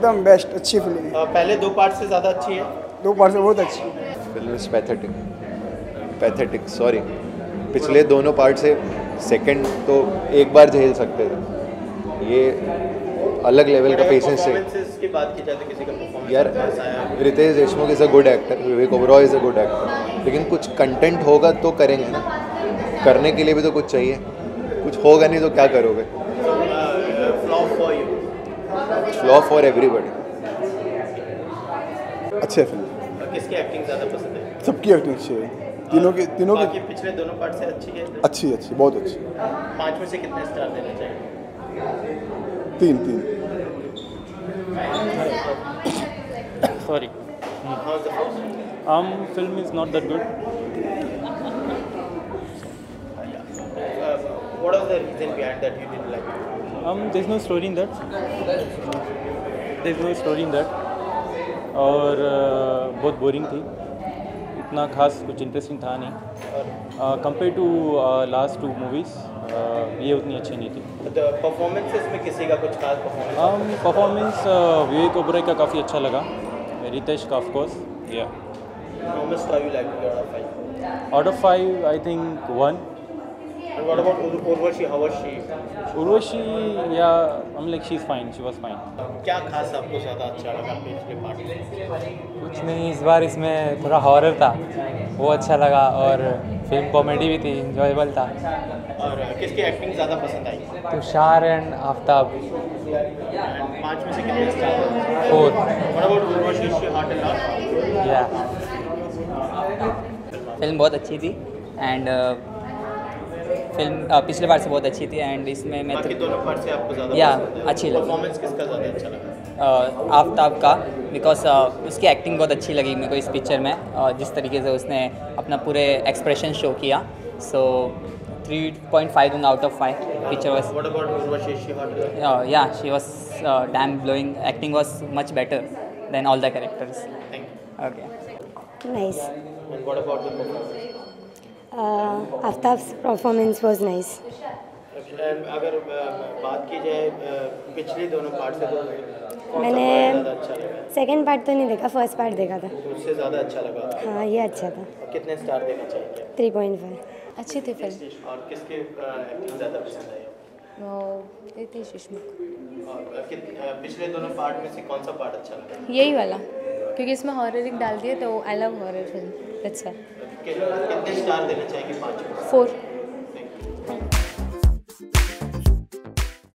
एकदम बेस्ट अच्छी फिल्म है। पहले दो पार्ट से ज़्यादा अच्छी है, दो पार्ट से बहुत अच्छी है। फिल्म इज़ पैथेटिक सॉरी, पिछले दोनों पार्ट से सेकंड तो एक बार झेल सकते थे, ये अलग लेवल का पेशेंस है यार। Ritesh Deshmukh is a good actor, Vivek Oberoi is a good actor, लेकिन कुछ कंटेंट होगा तो करेंगे ना, करने के लिए भी तो कुछ चाहिए। कुछ होगा नहीं तो क्या करोगे। Flop for everybody. अच्छी फिल्म। किसकी एक्टिंग ज़्यादा पसंद है? सबकी एक्टिंग अच्छी है, तीनों की पिछले दोनों पार्ट से अच्छी है। अच्छी बहुत अच्छी। 5 में से कितने स्टार देना चाहिए? 3 sorry. Film is not that good. What was the reason behind that you didn't like it? There is no story in that. और बहुत बोरिंग थी, इतना खास कुछ इंटरेस्टिंग था नहीं। कंपेयर टू लास्ट 2 मूवीज़ ये उतनी अच्छी नहीं थी। परफॉर्मेंसेस में किसी का कुछ खास परफॉर्मेंस? विवेक ओबरॉय का काफ़ी अच्छा लगा, रितेश का ऑफकोर्स। या out of 5 I think 1। Urvashi या like she is fine, she was fine. क्या खास आपको ज़्यादा अच्छा लगा पिछले पार्ट में? कुछ नहीं, इस बार इसमें थोड़ा हॉरर था, वो अच्छा लगा, और फिल्म कॉमेडी भी थी, इंजॉयबल था। और किसकी एक्टिंग ज़्यादा पसंद आई? तुषार एंड आफ्ताब। 5 में से कितने star? 4। What about Urvashi, she hot and not? या फिल्म बहुत अच्छी थी एंड फिल्म पिछले बार से बहुत अच्छी थी एंड इसमें मैं दोनों पार्ट से आपको ज़्यादा अच्छी लगी। परफॉर्मेंस किसका ज़्यादा अच्छा लगा? आफ्ताब का, बिकॉज उसकी एक्टिंग बहुत अच्छी लगी मेरे को इस पिक्चर में। जिस तरीके से उसने अपना पूरे एक्सप्रेशन शो किया, सो 3.5 दूंगा आउट ऑफ 5 पिक्चर वाज। या she was damn blowing, acting was much better than all the characters. Okay nice. Aftab's performance was nice. अगर बात की जाए पिछले दोनों पार्ट से, तो मैंने सेकंड पार्ट तो नहीं देखा, फर्स्ट पार्ट देखा था, उससे ज़्यादा अच्छा लगा। हाँ ये अच्छा था। कितने स्टार देना चाहिए? 3.5। अच्छी थी फिल्म। और किसके एक्टिंग ज़्यादा पसंद आई? रितेश देशमुख। पिछले दोनों पार्ट में से कौन सा पार्ट अच्छा लगा? यही वाला, क्योंकि इसमें हॉरर एक डाल दिए, तो आई लव हॉरर फिल्म। अच्छा, कितने स्टार देना चाहिए? 4।